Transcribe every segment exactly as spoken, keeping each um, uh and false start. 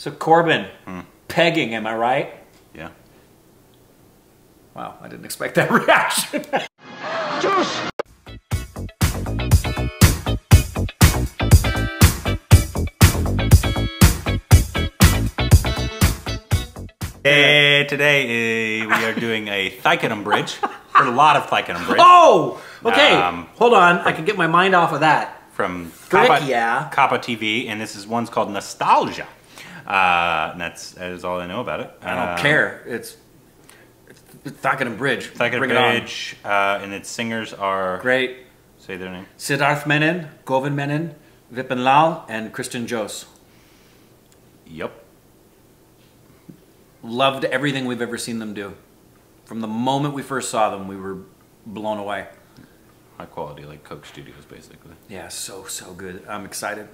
So Corbin, mm. pegging, am I right? Yeah. Wow, I didn't expect that reaction. Juice! Hey, today uh, we are doing a Thaikkudam Bridge. Heard a lot of Thaikkudam Bridge. Oh! Okay, um, hold on. I can get my mind off of that. From Kappa, yeah. Kappa T V, and this is one's called Nostalgia. Uh, and that's that is all I know about it. I don't um, care. It's, it's Thaikkudam Bridge. Thaikkudam Bridge, it uh, and its singers are great. Say their name. Siddharth Menon, Govind Menon, Vipin Lal, and Christian Jose. Yep. Loved everything we've ever seen them do. From the moment we first saw them, we were blown away. High quality, like Coke Studios, basically. Yeah, so, so good. I'm excited.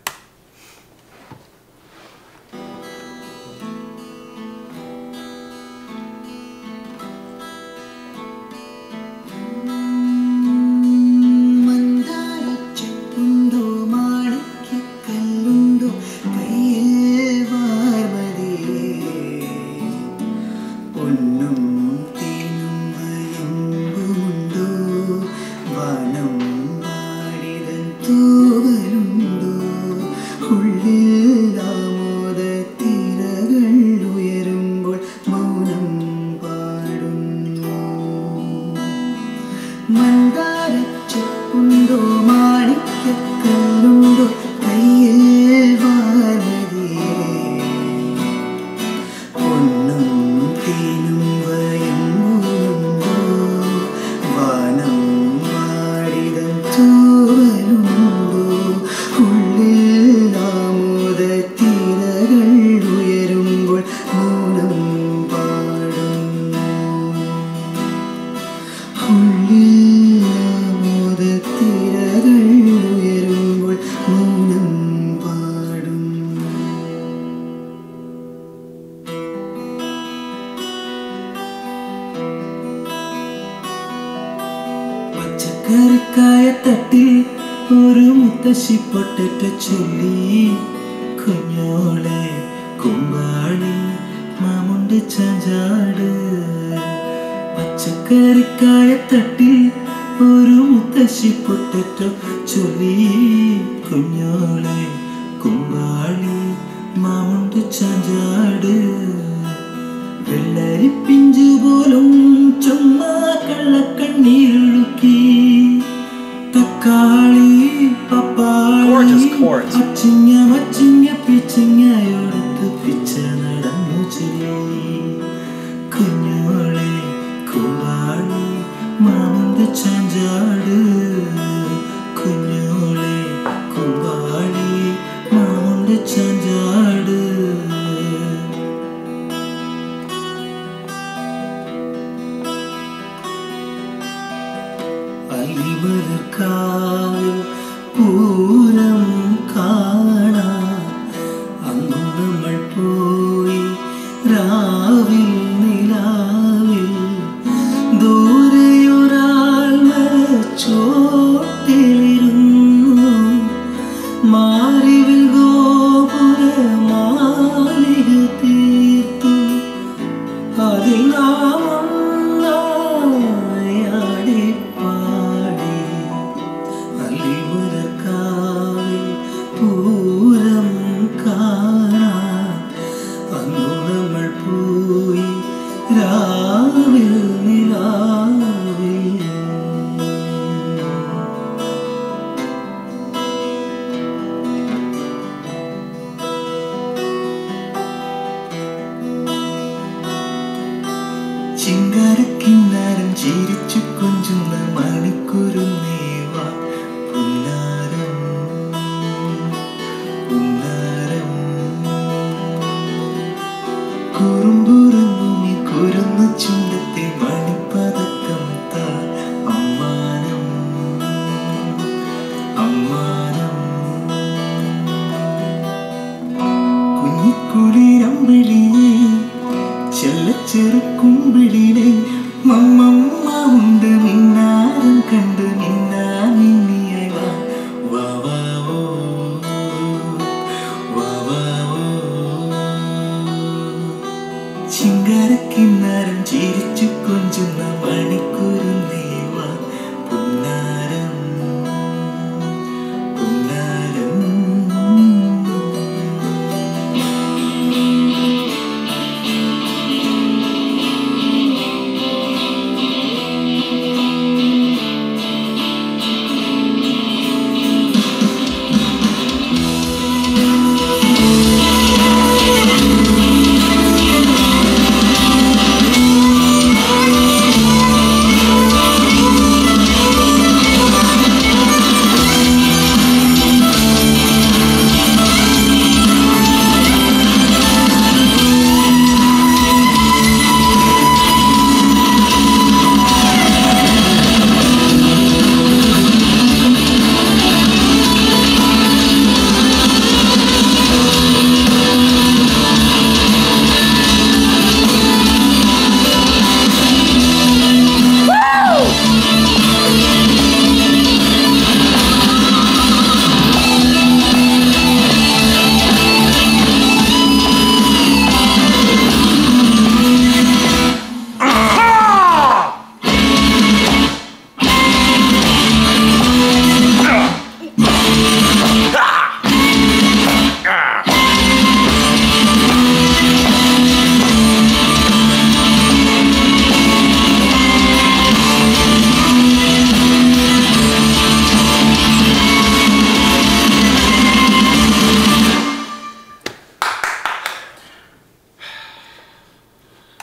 Gorgeous chords.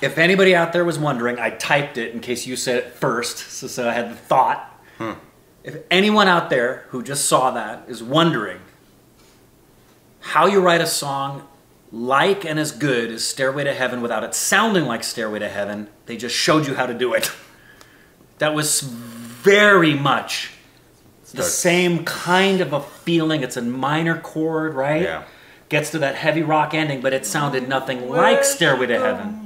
If anybody out there was wondering, I typed it in case you said it first, so, so I had the thought. Hmm. If anyone out there who just saw that is wondering how you write a song like and as good as Stairway to Heaven without it sounding like Stairway to Heaven, they just showed you how to do it. That was very much the same kind of a feeling. It's a minor chord, right? Yeah. Gets to that heavy rock ending, but it sounded nothing like Stairway to Heaven.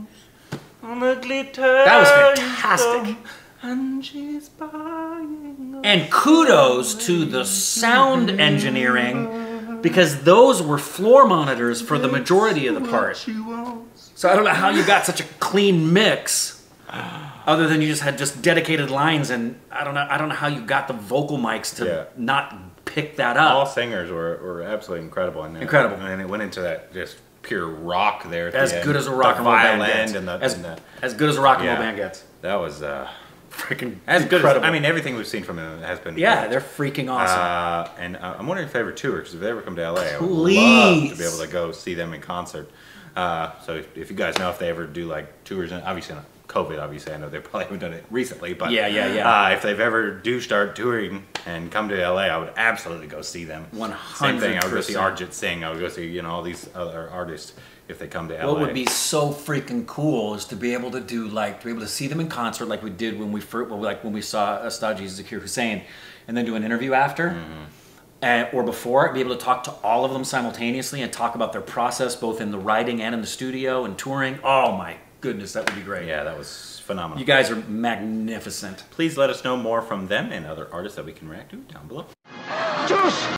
That was fantastic. And she's buying. And kudos to the sound engineering, because those were floor monitors for the majority of the part. So I don't know how you got such a clean mix, other than you just had just dedicated lines, and I don't know. I don't know how you got the vocal mics to yeah. not pick that up. All singers were were absolutely incredible. And incredible, and it went into that just pure rock there. At as the good end. as a rock the and roll band gets. And the, as, and the, as good as a rock and yeah, roll band gets. That was. Uh, Freaking as good as, I mean, everything we've seen from them has been yeah, great. They're freaking awesome. Uh, and uh, I'm wondering if they ever tour, because if they ever come to L A, Please. I would love to be able to go see them in concert. Uh, so if, if you guys know if they ever do like tours, and obviously not COVID, obviously I know they probably haven't done it recently, but yeah, yeah, yeah. Uh, if they've ever do start touring and come to L A, I would absolutely go see them. one hundred percent. Same thing, I would go see Arijit Singh. I would go see you know all these other artists. If they come to L A. What would be so freaking cool is to be able to do like to be able to see them in concert like we did when we first, like when we saw Nostalgia's Zakir Hussain, and then do an interview after, mm-hmm. and, or before, be able to talk to all of them simultaneously and talk about their process both in the writing and in the studio and touring. Oh my goodness, that would be great. Yeah, that was phenomenal. You guys are magnificent. Please let us know more from them and other artists that we can react to down below. Juice.